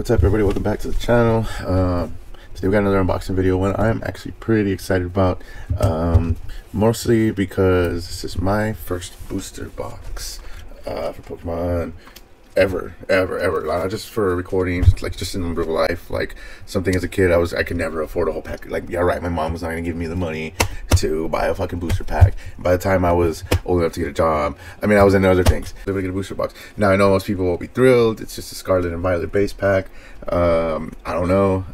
What's up everybody, welcome back to the channel. Today we got another unboxing video, one I'm actually pretty excited about, mostly because this is my first booster box for Pokemon ever, not just for recording, just in real life. Like, something as a kid, I could never afford a whole pack. Like, yeah, right, my mom was not gonna give me the money to buy a fucking booster pack. By the time I was old enough to get a job, I mean, I was into other things. I'm gonna get a booster box now. I know most people will be thrilled. It's just a Scarlet and Violet base pack. I don't know,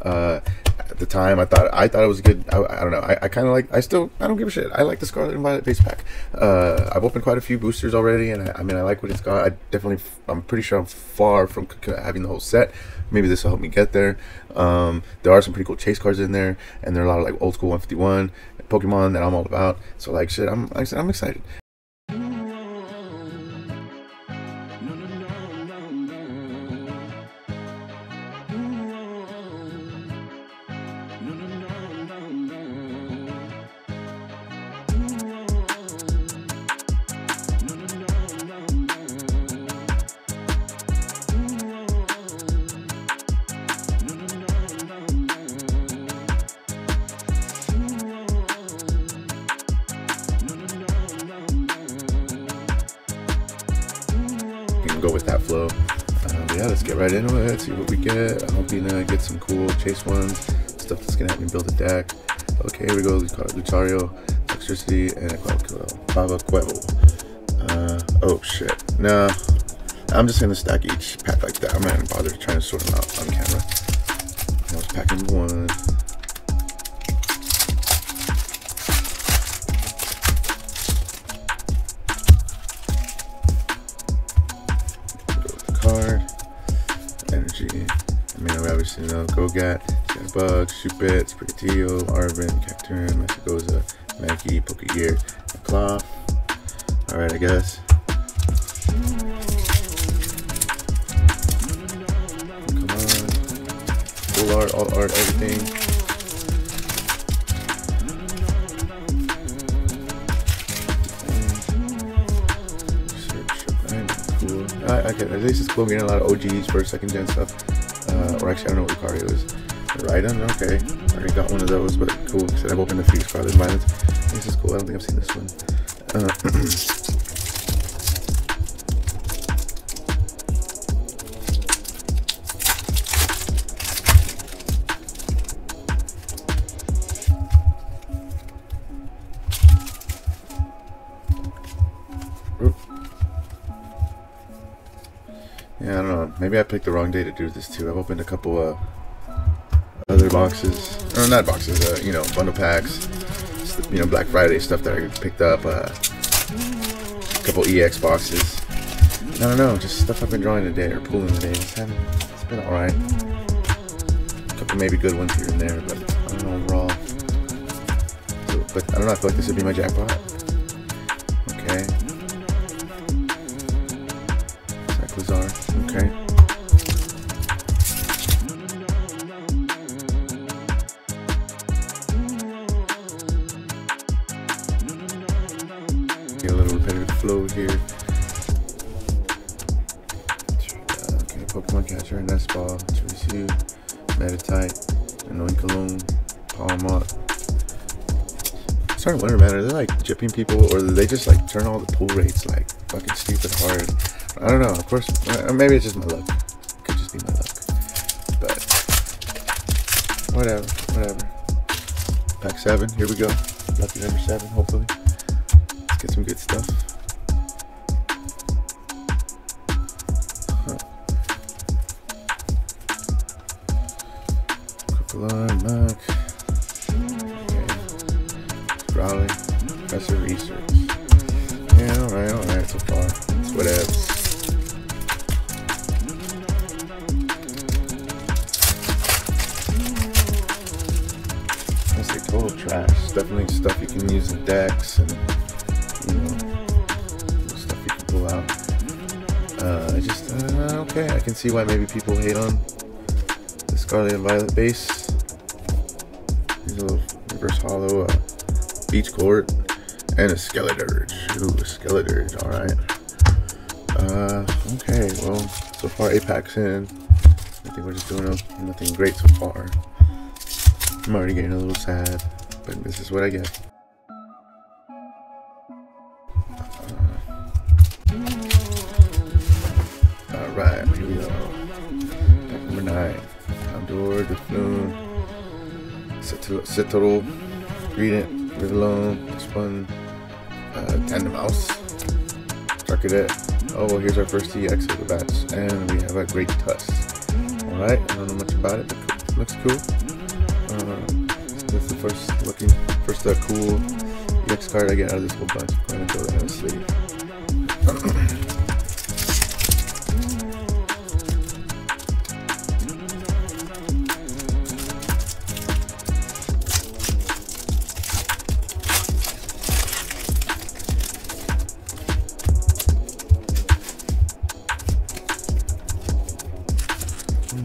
at the time I thought it was good. I don't know, I kind of like, I don't give a shit. I like the Scarlet and Violet base pack. I've opened quite a few boosters already, and I mean, I like what it's got. I'm pretty sure I'm far from having the whole set. Maybe this will help me get there. There are some pretty cool chase cards in there, and there are a lot of like old school 151 Pokemon that I'm all about. So like, shit, I'm excited. Go with that flow. Yeah, let's get right into it, see what we get. I'm hoping to get some cool chase ones, stuff that's gonna help me build a deck. Okay, here we go. Lucario, Electricity, and Baba Cuevo. Oh shit, no, I'm just gonna stack each pack like that. I'm not even bothered trying to sort them out on camera. I was packing one. You know, Gogat, Sandbug, Shupet, Sprigatito, Arbin, Cacturn, Mesigoza, Mankey, Pokegear, and Cloth. Alright, I guess. Come on. Full art, all art, everything. Cool. Okay, at least it's cool. We're getting a lot of OGs for second gen stuff. Or actually, I don't know what card it was. Miraidon, okay. I already got one of those, but cool. Said I've opened a few Scarlet and Violet. This is cool. I don't think I've seen this one. Yeah, I don't know. Maybe I picked the wrong day to do this too. I've opened a couple other boxes, or not boxes, you know, bundle packs, you know, Black Friday stuff that I picked up, a couple EX boxes. I don't know, just stuff I've been drawing today or pulling today. It's been alright. A couple maybe good ones here and there, but I don't know overall. So, but I don't know, I feel like this would be my jackpot. Okay. Bizarre. Okay. Get a little repetitive flow here. Okay, Pokemon Catcher, Nestball, Chirisu, Meditite, Annoying Cologne, Palmot. I'm starting to wonder, man, are they like gypping people, or do they just like turn all the pull rates like fucking stupid hard? I don't know, of course, or maybe it's just my luck. It could just be my luck. But whatever. Pack 7, here we go. Lucky number 7, hopefully. Let's get some good stuff. Huh. Cripplon, Muck. Okay. Raleigh. Professor Research. Yeah, alright, so far. It's whatever. Trash, definitely stuff you can use in decks, and you know, stuff you can pull out. Okay, I can see why maybe people hate on the Scarlet and Violet base. There's a little reverse hollow, Beach Court, and a Skeledirge. Ooh, a Skeledirge, alright. Okay, well, so far 8 packs in. think we're just doing nothing great so far. I'm already getting a little sad, but this is what I get. Alright, here we go. Pack number 9. Condor, Dufloon, Citadel, Greedent, Rivalon, Spun, Tandemouse, Charcadet. Oh, well, here's our first EX of the batch, and we have a Great Tusk. Alright, I don't know much about it, but it looks cool. This is the first cool EX card I get out of this whole bunch. I'm going to throw that in the sleeve.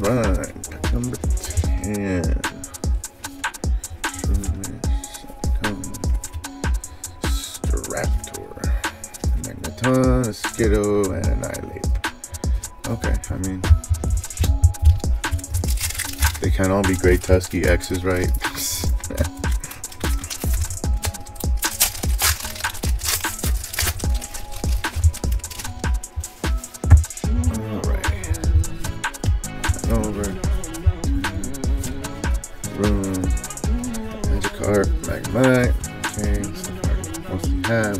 Right, number 10. Staraptor, Magneton, Skiddo, and Annihilate. Okay, I mean, they can all be Great Tusk EXs, right?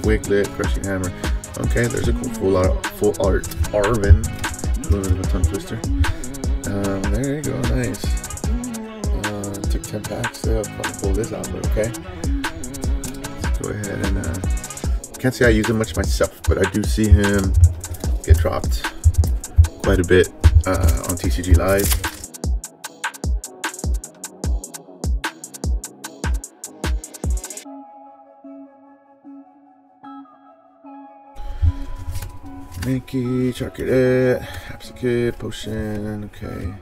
Wicklet, Crushing Hammer. Okay, there's a cool full art Arvin, a little bit of a tongue twister. There you go, nice. Took 10 packs to pull this out, but okay. Let's go ahead and can't say I use him much myself, but I do see him get dropped quite a bit on TCG Live. Minky, Charcadet, Hapsikid, Potion, okay.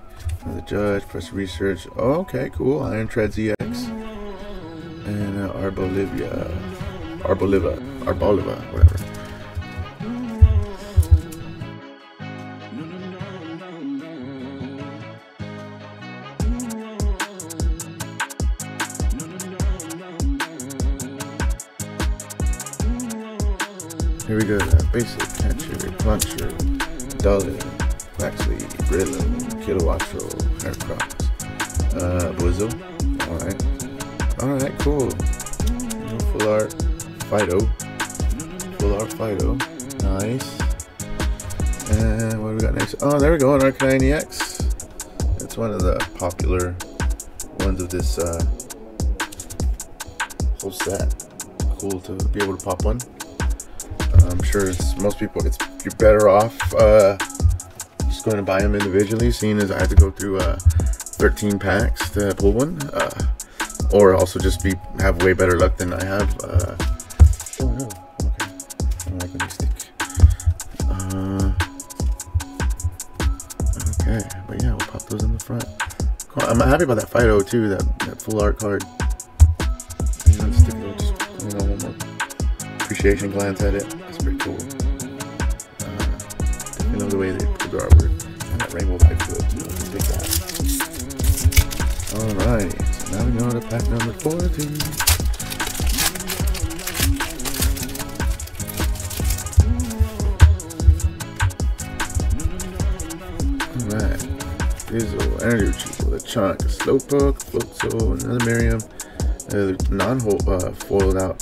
Another Judge, Press Research, oh, okay, cool. Iron Treads EX. And Arboliva, whatever. Here we go, Basic, Hatchery, Puncher, Dolly, Quaxley, Brillo, Kilowatro, Haircross, Blizzle. Alright, cool. Full art Fido. Nice. And what do we got next? Oh, there we go, an Arcanine EX. It's one of the popular ones of this whole set. Cool to be able to pop one. I'm sure you're better off just going to buy them individually, seeing as I had to go through 13 packs to pull one, or also just have way better luck than I have. Oh no, okay, I like when they stick. Okay, but yeah, we'll pop those in the front. Cool. I'm happy about that Fido too, that full art card. Appreciation glance at it. That's pretty cool. I love the way they pulled the artwork and that rainbow light to it. Take that. Alrighty, so now we go to pack number 14. Alright. Fizzle, Energy Retrieval, the Chunk, Slowpoke, Floatzel, another Miriam, non-foiled out.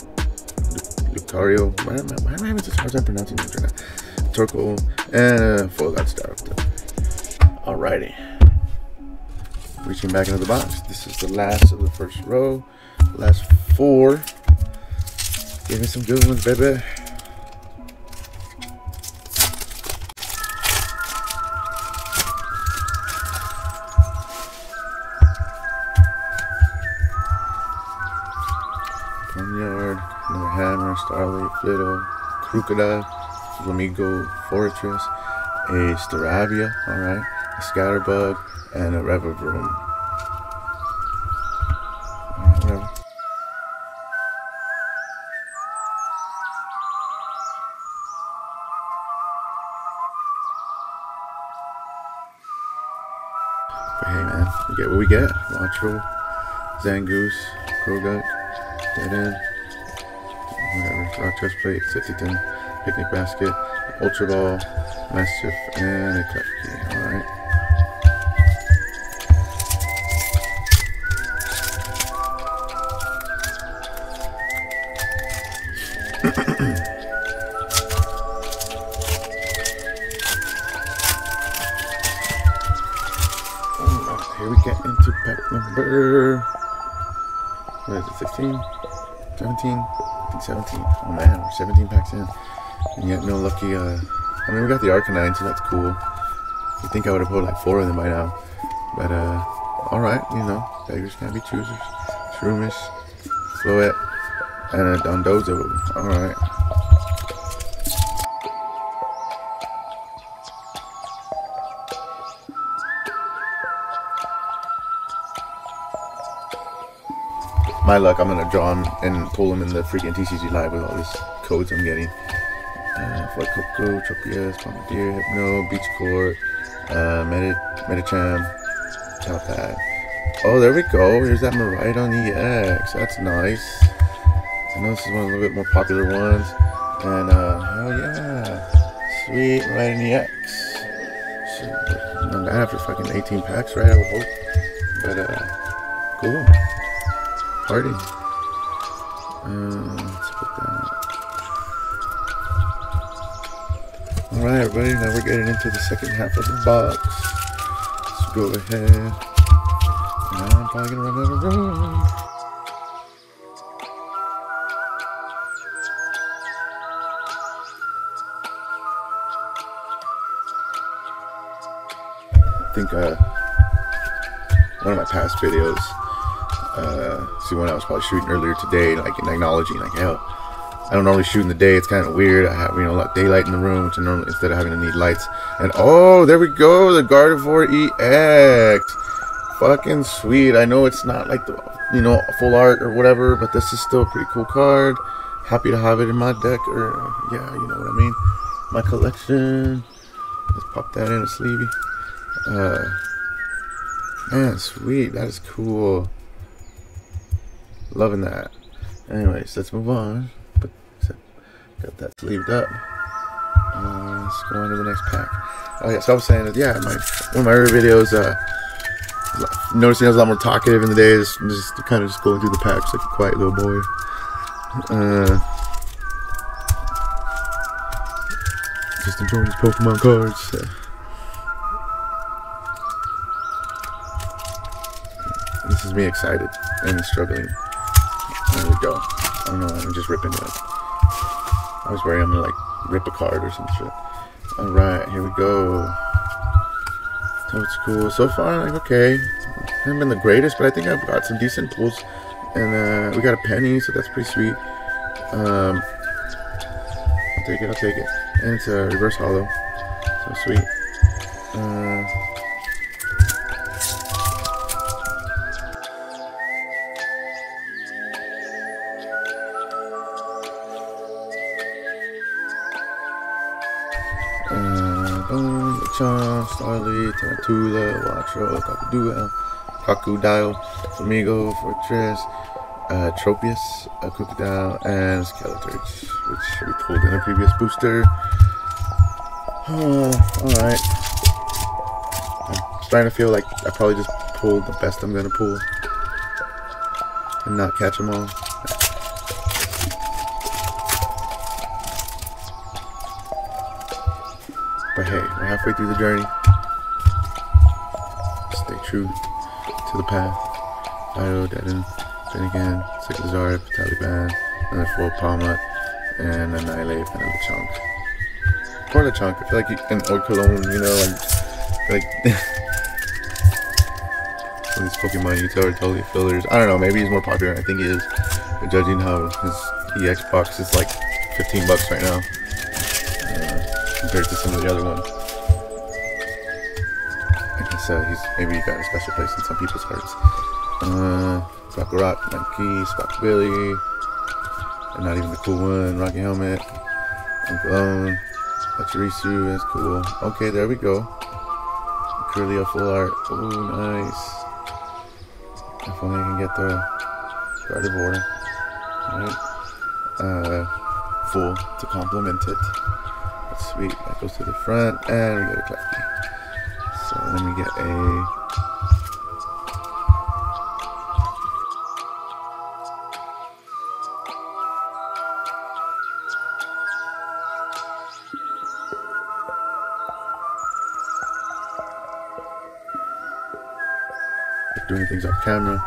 Lucario, why am I having such a hard time pronouncing names right now? Torkoal, and Foiled Out Staraptor. Alrighty. Reaching back into the box. This is the last of the first row. Last 4. Give me some good ones, baby. Starlight, Flittle, Krukada, Flamigo, Fortress, a Staravia, alright, a Scatterbug, and a Revivroom. get what we get. Macho, Zangoose, Crobat, Dead End, whatever, Rock Chest Plate, Sitsyton, Picnic Basket, Ultra Ball, Mastiff, and a Klefki. Alright. Here we get into pack number, what is it, 16? 17? 17. Oh man, we're 17 packs in. And yet no lucky, I mean, we got the Arcanine, so that's cool. You'd think I would have pulled like 4 of them by now. But, alright, you know, beggars can't be choosers. Shroomish, Floette, and a Dondozo. Alright. My luck, I'm gonna draw them and pull them in the freaking TCG Live with all these codes I'm getting. Floyd Coco, Tropius, Bombardier, Hypno, Beach Court, Medicham, Talpad. Oh, there we go. Here's that Miraidon EX. That's nice. I know this is one of the little bit more popular ones. And, hell yeah. Sweet Miraidon EX. Shit, I'm not after fucking 18 packs, right? I would hope. But, cool. Party. Let's put that. Alright, everybody, now we're getting into the second half of the box. Let's go ahead. And I'm probably gonna run out of room. I think one of my past videos, see, when I was probably shooting earlier today, like, and acknowledging, like, hell, I don't normally shoot in the day. It's kind of weird. I have, you know, like daylight in the room to normally, instead of having to need lights. And oh, there we go, the Gardevoir EX, fucking sweet. I know it's not like the, you know, full art or whatever, but this is still a pretty cool card. Happy to have it in my deck, or yeah, you know what I mean, my collection. Let's pop that in a sleevey. Man, sweet, that is cool. Loving that. Anyways, let's move on. But got that sleeved up. Let's go on to the next pack. Oh yeah, so I was saying that, yeah, one of my earlier videos, noticing I was a lot more talkative in the day, just kind of just going through the packs like a quiet little boy. Just enjoying these Pokemon cards. This is me excited and struggling. There we go. I don't know, I'm just ripping it up. I was worried I'm gonna like rip a card or some shit. Alright, here we go. So it's cool. So far, like, okay. I haven't been the greatest, but I think I've got some decent pulls. And we got a penny, so that's pretty sweet. I'll take it, I'll take it. And it's a reverse hollow. So sweet. Boom, Lechon, Starly, Tarantula, Watro, Kakudua, Kakudile, Flamingo, Fortress, Tropius, Crocodile, and Skeledirge, which we pulled in a previous booster. Alright. I'm starting to feel like I probably just pulled the best I'm going to pull and not catch them all. But hey, we're halfway through the journey. Stay true to the path. Fido, Deadin, Finnegan, Siklazar, Taliban, another full Palma, and Annihilate, and a Lechonk. Poor Lechonk, I feel like an old cologne, you know, like all these Pokemon you tell are totally fillers. I don't know, maybe he's more popular, I think he is. But judging how his EX box is like $15 right now, compared to some of the other ones. I guess he's maybe got a special place in some people's hearts. Spakurat, Mankey, Spackbilly, and not even the cool one, Rocky Helmet, Uncle Pachirisu, that's cool. Okay, there we go. Curly full art. Oh, nice. If only I can get the Gardevoir full to complement it. That's sweet. That goes to the front, and we get a Clappy. So then we get a doing things off camera.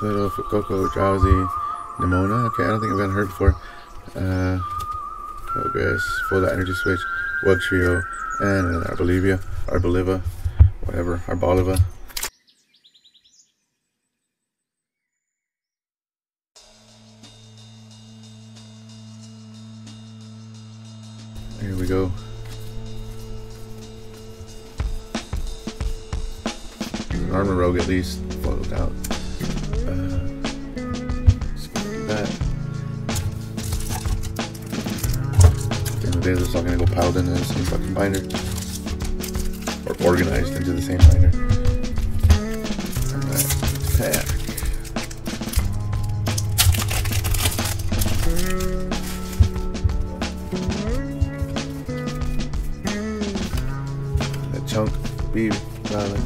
Flittle, Coco, Drowsy, Nimona. Okay, I don't think I've gotten her before. Focus, full that energy switch, Wugtrio, and an Arboliva. Here we go. Armor Rogue at least, floated out. At the end of the day, it's all gonna go piled into the same fucking binder. Or organized into the same binder. Alright, pack. That chunk, be violent.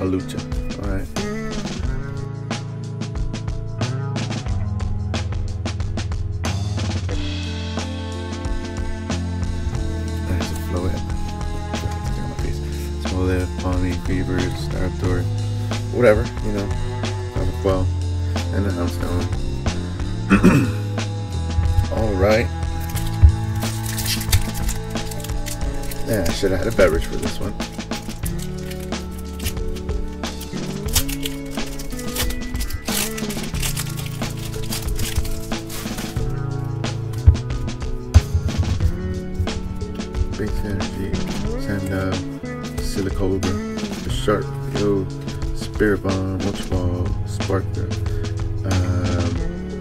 Alucha. Alright. There's a flow head. Smollett, Pommy, Beaver, Staraptor, whatever, you know. Out of 12. And a Houndstone. Alright. Yeah, I should have had a beverage for this one. Sharp, yo, Spirit Bomb, Watch Ball, Sparkler,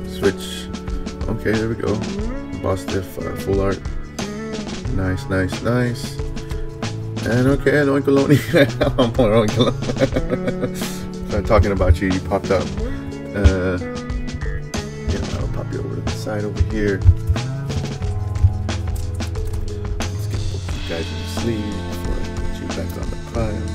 Switch. Okay, there we go. Boss Diff, Full Art. Nice, nice, nice. And okay, an Oinkaloni. I'm more Oinkaloni. I'm talking about you, you popped up. Yeah, I'll pop you over to the side over here. Let's get both you guys in the sleeve before I put you back on the pile.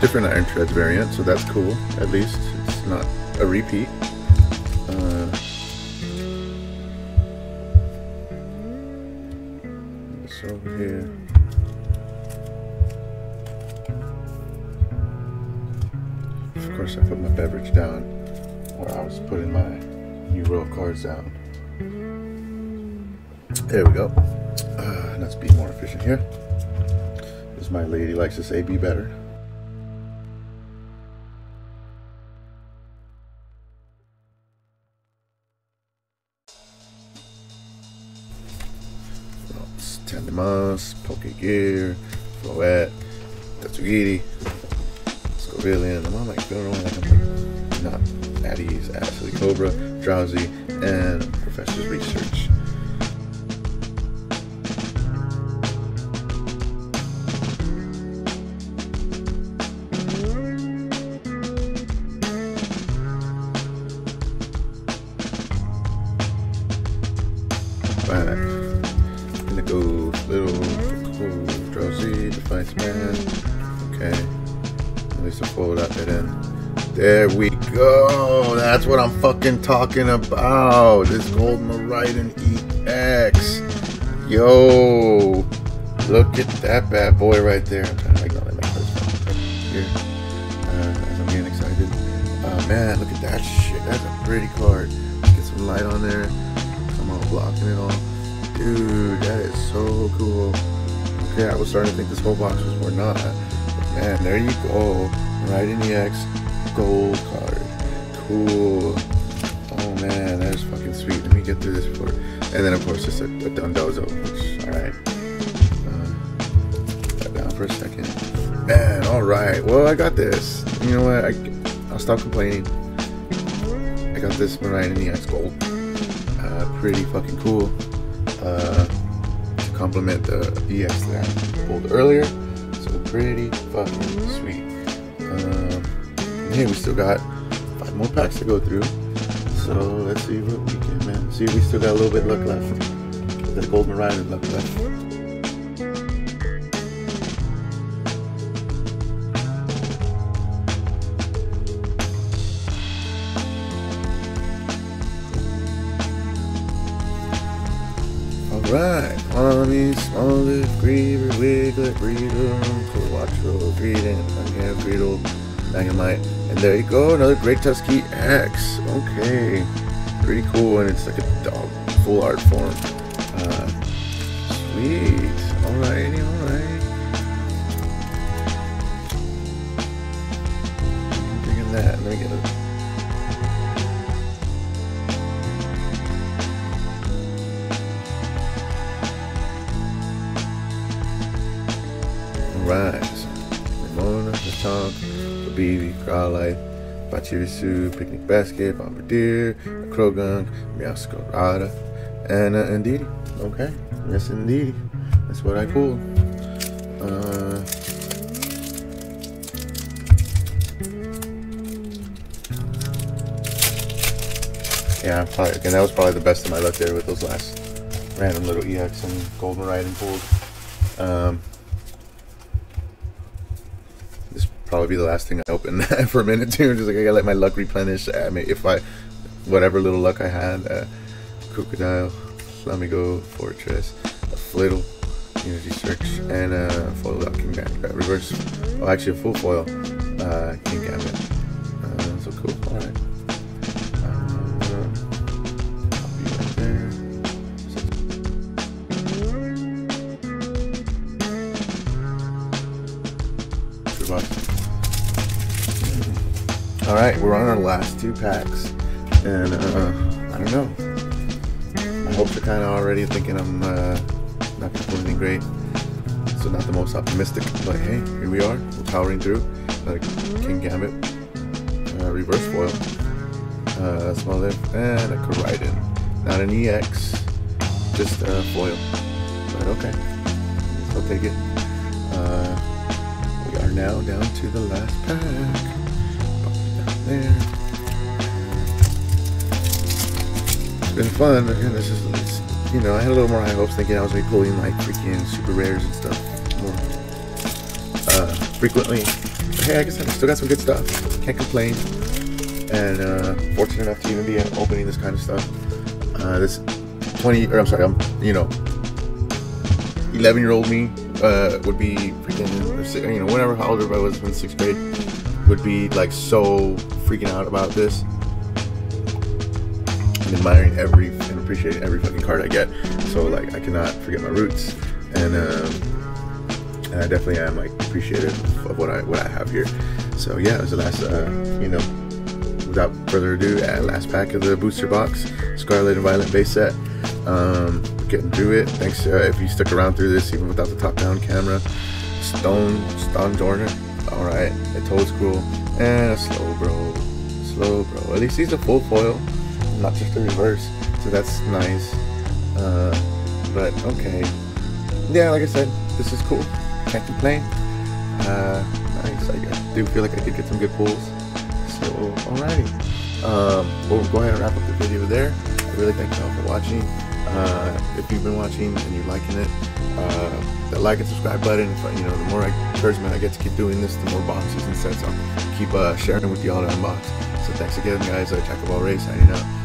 Different Iron Treads variant, so that's cool. At least it's not a repeat. This over here. Of course, I put my beverage down where I was putting my new row of cards down. There we go. Let's be more efficient here, because my lady likes to say, be better. Tandemas, Pokegear, Floette, Tatsugiri, Scovillian. I'm like, I don't know why I'm not at ease. Absolutely Cobra, Drowsy, and Professor's Research. There we go. That's what I'm fucking talking about. This Gold Miraidon EX. Yo, look at that bad boy right there. I'm trying to like not let my first one here. As I'm getting excited. Oh man, look at that shit. That's a pretty card. Get some light on there. I'm all blocking it all, dude. cool. Okay, I was starting to think this whole box was more not. But man, there you go. Miraidon EX gold card. Cool. Oh man, that is fucking sweet. Let me get through this before. And then of course it's a Dundozo, which, alright. Put that down for a second. Man, alright. Well, I got this. You know what? I'll stop complaining. I got this Miraidon EX gold. Pretty fucking cool. To complement the EX that I pulled earlier. So pretty fucking sweet. And hey, we still got 5 more packs to go through. So let's see what we can, man. See, we still got a little bit of luck left. The Gold Miraidon luck left. Right, Mommy, Smollet, Griever, Wiggler, Breedle, Coatro, Greedent, Unham, Greedle, Magnemite, and there you go, another Great Tusk EX. Okay, pretty cool, and it's like a dog, full art form. Sweet, alrighty, alright. Bringing that, let me get it. Rise, Ramona, Matonk, Baby, Growlithe, Pachirisu, Picnic Basket, Bombardier, Krogunk, Meowscarada, and Indeedee. Okay, yes, Indeedee. That's what I pulled. Yeah, probably, again, that was probably the best of my luck there with those last random little EX and Gold Miraidon pulled. Probably be the last thing I open for a minute too. Just like I gotta let my luck replenish. I mean, if I, whatever little luck I had, Crocodile, Flamigo, Fortress, a Flittle, Energy Search, and foil out Kingambit. Reverse, oh, actually a full foil, Kingambit. So cool. All right. All right, we're on our last 2 packs, and I don't know. My hopes are kind of already thinking I'm not gonna pull anything great, so not the most optimistic. But hey, here we are, we're powering through. Like Kingambit, reverse foil, Smollett, and a Koraidon. Not an EX, just a foil. But okay, I'll take it. We are now down to the last pack. There. It's been fun. Again, this is, you know, I had a little more high hopes thinking I was gonna be pulling like freaking super rares and stuff more frequently. But hey, I guess I still got some good stuff. Can't complain. And fortunate enough to even be opening this kind of stuff. This 11-year-old me would be freaking, you know, whenever, how old I was in 6th grade, would be like so freaking out about this and admiring every and appreciating every fucking card I get. So like I cannot forget my roots, and I definitely am like appreciative of what I have here. So yeah, it was the last you know, without further ado, last pack of the booster box, Scarlet and Violet base set. Getting through it. Thanks if you stuck around through this even without the top down camera. Stone Jordan. Alright, a Toadstool and a Slowbro. At least he's a full foil, not just a reverse, so that's nice. But okay. Yeah, like I said, this is cool. Can't complain. Nice. I do feel like I did get some good pulls. So alrighty. We'll go ahead and wrap up the video there. I really thank you all for watching. If you've been watching and you're liking it, that like and subscribe button, you know, the more encouragement I get to keep doing this, the more boxes and sets I'll keep sharing with y'all to unbox. So thanks again, guys. JackofAllReys signing out.